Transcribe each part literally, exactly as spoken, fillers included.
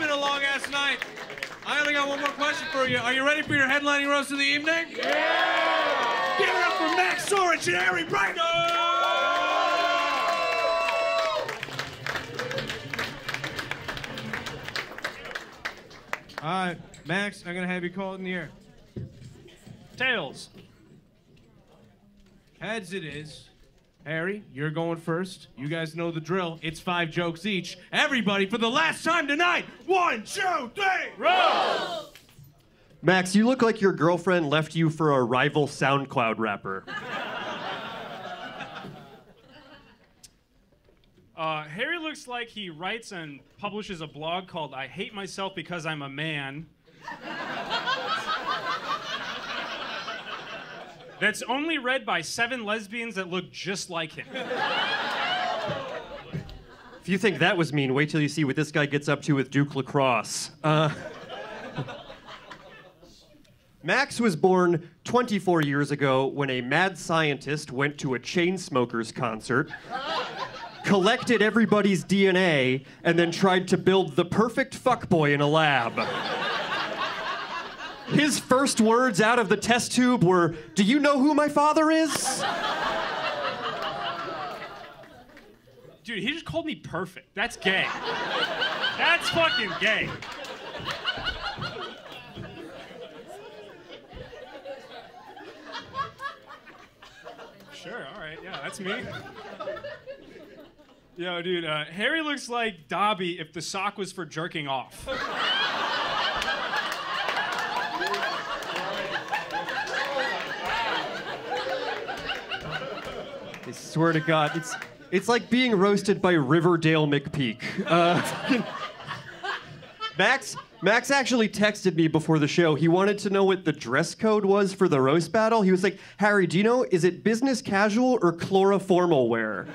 been a long-ass night. I only got one more question for you. Are you ready for your headlining roast of the evening? Yeah! Give it up for Max Sorich and Harry Breitner! All right, Max, I'm going to have you call it in the air. Tails. Heads it is. Harry, you're going first. You guys know the drill. It's five jokes each. Everybody, for the last time tonight, one, two, three, roll! Max, you look like your girlfriend left you for a rival SoundCloud rapper. Uh, Harry looks like he writes and publishes a blog called I Hate Myself Because I'm a Man. That's only read by seven lesbians that look just like him. If you think that was mean, wait till you see what this guy gets up to with Duke Lacrosse. Uh, Max was born twenty-four years ago when a mad scientist went to a Chainsmokers concert, collected everybody's D N A, and then tried to build the perfect fuckboy in a lab. His first words out of the test tube were, "Do you know who my father is?" Dude, he just called me perfect. That's gay. That's fucking gay. Sure, all right, yeah, that's me. Yo, dude, uh, Harry looks like Dobby if the sock was for jerking off. I swear to God, it's it's like being roasted by Riverdale McPeak. Uh, Max, Max actually texted me before the show. He wanted to know what the dress code was for the roast battle. He was like, "Harry, do you know, is it business casual or chloroformal wear?"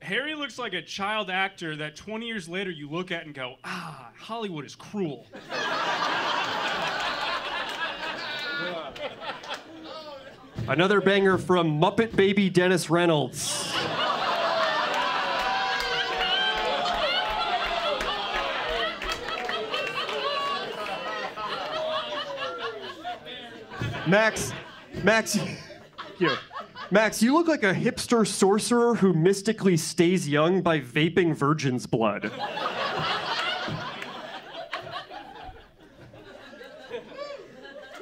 Harry looks like a child actor that twenty years later you look at and go, ah, Hollywood is cruel. Another banger from Muppet Baby Dennis Reynolds. Max, Max, here. Max, you look like a hipster sorcerer who mystically stays young by vaping virgin's blood.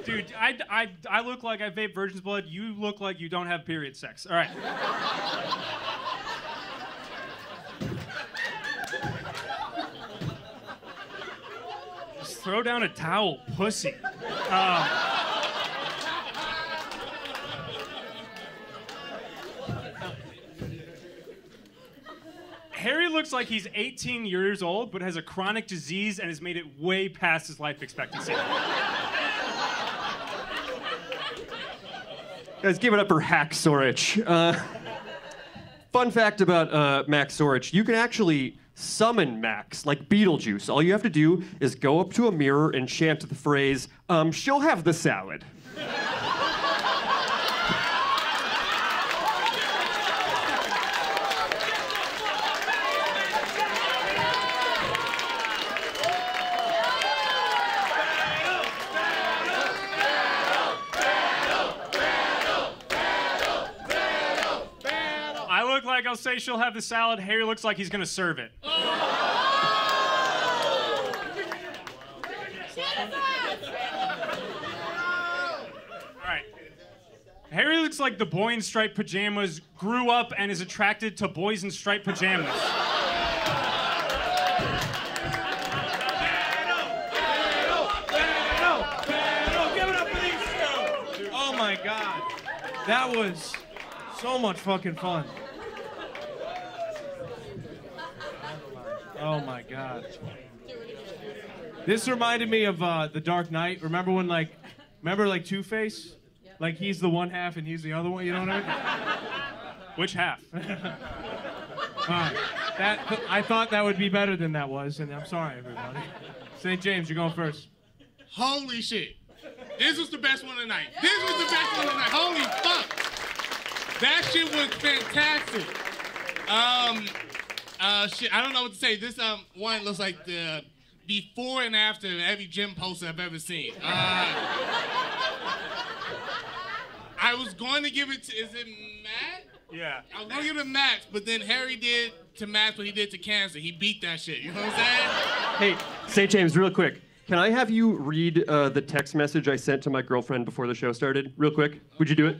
Dude, I, I, I look like I vape virgin's blood. You look like you don't have period sex. All right. Just throw down a towel, pussy. Uh, Harry looks like he's eighteen years old, but has a chronic disease and has made it way past his life expectancy. Guys, give it up for Hack Sorich. Uh, fun fact about uh, Max Sorich, you can actually summon Max, like Beetlejuice. All you have to do is go up to a mirror and chant the phrase, um, she'll have the salad. I'll say she'll have the salad. Harry looks like he's gonna serve it. Oh. All right. Harry looks like the boy in striped pajamas grew up and is attracted to boys in striped pajamas. Oh my God, that was so much fucking fun. Oh my God. This reminded me of uh, The Dark Knight. Remember when like, remember like Two Face? Yep. Like he's the one half and he's the other one, you know what I mean? Which half? uh, that, th I thought that would be better than that was, and I'm sorry everybody. Saint James, you're going first. Holy shit. This was the best one tonight. This was the best one tonight. Holy fuck. That shit was fantastic. Um, uh, shit, I don't know what to say. This um one looks like the before and after every gym poster I've ever seen. Uh, I was going to give it to, is it Matt? Yeah. I was going to give it to Max, but then Harry did to Max what he did to cancer. He beat that shit, you know what I'm saying? Hey, Saint James, real quick. Can I have you read uh, the text message I sent to my girlfriend before the show started? Real quick, would you do it?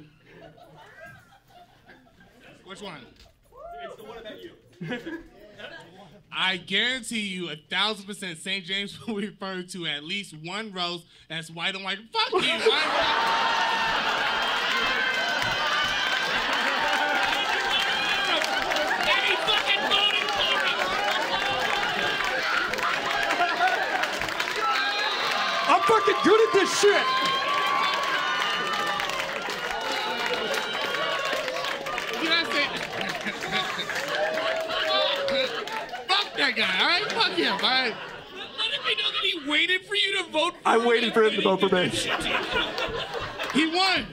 Which one? It's the one about you. I guarantee you a thousand percent Saint James will refer to at least one roast that's white and like, fuck you, and he fucking voted for him. I'm fucking good at this shit. That guy, all right? Fuck him, all right? Let it be known that he waited for you to vote for I him. I waited for him to vote for me. He won.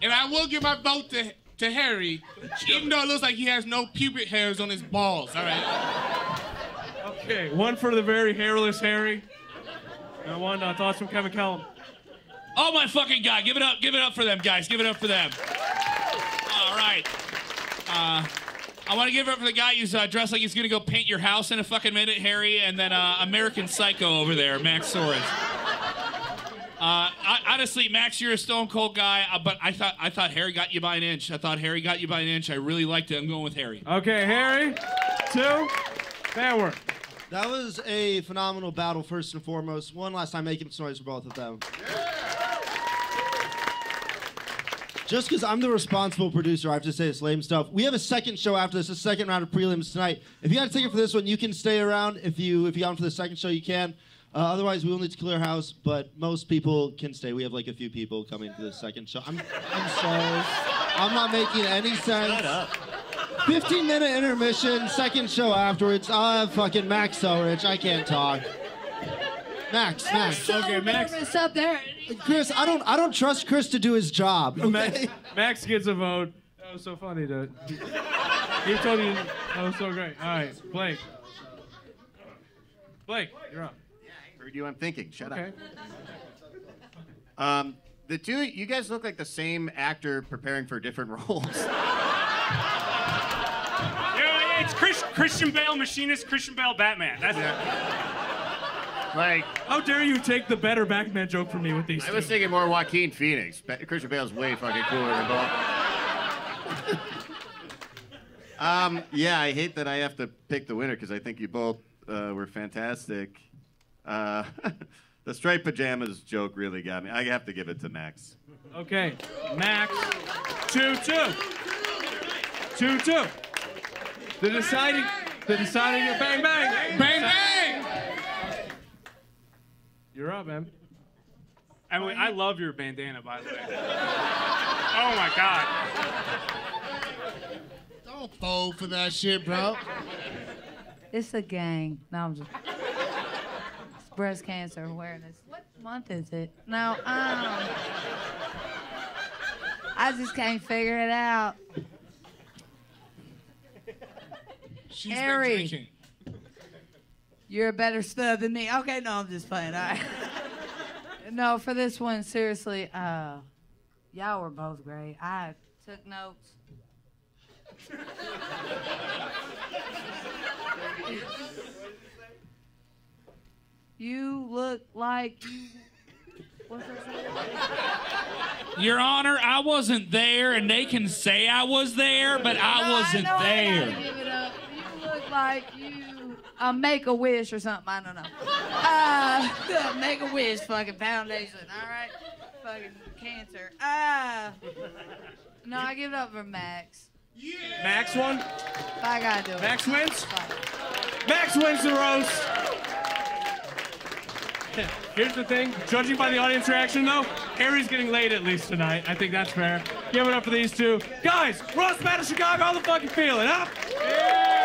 And I will give my vote to, to Harry, even though it looks like he has no pubic hairs on his balls, all right? Okay, one for the very hairless Harry. And one, uh, thoughts from Kevin Kellam. Oh, my fucking God. Give it up. Give it up for them, guys. Give it up for them. All right. Uh... I want to give it up for the guy who's uh, dressed like he's going to go paint your house in a fucking minute, Harry, and then uh, American Psycho over there, Max Sorich. Uh, honestly, Max, you're a stone cold guy, uh, but I thought I thought Harry got you by an inch. I thought Harry got you by an inch. I really liked it. I'm going with Harry. Okay, Harry, two, fair work. That was a phenomenal battle, first and foremost. One last time, making some noise for both of them. Just because I'm the responsible producer, I have to say it's lame stuff. We have a second show after this, a second round of prelims tonight. If you got a ticket for this one, you can stay around. If you if you got on for the second show, you can. Uh, otherwise, we will need to clear house, but most people can stay. We have like a few people coming for the second show. I'm, I'm sorry. I'm not making any sense. Shut up. fifteen minute intermission, second show afterwards. I'll have fucking Max Sorich. I can't talk. Max, Max, Max. So okay, Max. Up there. Chris, I don't, I don't trust Chris to do his job. Okay? Max, Max gets a vote. That was so funny, dude. He told you that was so great. All right, Blake. Blake, you're up. Yeah, I heard you. I'm thinking. Shut okay. up. Um, the two, you guys look like the same actor preparing for different roles. Yeah, it's Chris, Christian Bale, Machinist, Christian Bale, Batman. That's yeah. Like, how dare you take the better Batman joke from me with these I two. Was thinking more Joaquin Phoenix. Christian Bale's way fucking cooler than both. um, yeah, I hate that I have to pick the winner because I think you both uh, were fantastic. Uh, the striped pajamas joke really got me. I have to give it to Max. Okay, Max, two, two. Two, two. The deciding, the deciding, bang, bang. Bang, bang. You're up, man. I mean, I love your bandana, by the way. Oh, my God. Don't fold for that shit, bro. It's a gang. No, I'm just... It's breast cancer awareness. What month is it? No, um... I just can't figure it out. She's Harry. Been drinking. You're a better stud than me. Okay, no, I'm just playing. All right. No, for this one, seriously, uh, y'all were both great. I took notes. You look like you... What's that? Your Honor, I wasn't there, and they can say I was there, but I no, wasn't I there. I gotta give it up. You look like you... Uh, make a wish or something, I don't know. Uh, make a wish, fucking foundation, all right? Fucking cancer. Uh, no, I give it up for Max. Yeah. Max won? If I gotta do it. Max wins? Fuck. Max wins the roast. Here's the thing, judging by the audience reaction though, Harry's getting laid at least tonight. I think that's fair. Give it up for these two. Guys, Roast Battle Chicago, how the fuck you feeling, huh? Yeah!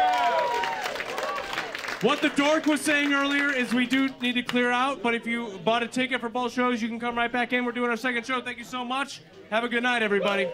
What the dork was saying earlier is we do need to clear out, but if you bought a ticket for both shows, you can come right back in. We're doing our second show. Thank you so much. Have a good night, everybody.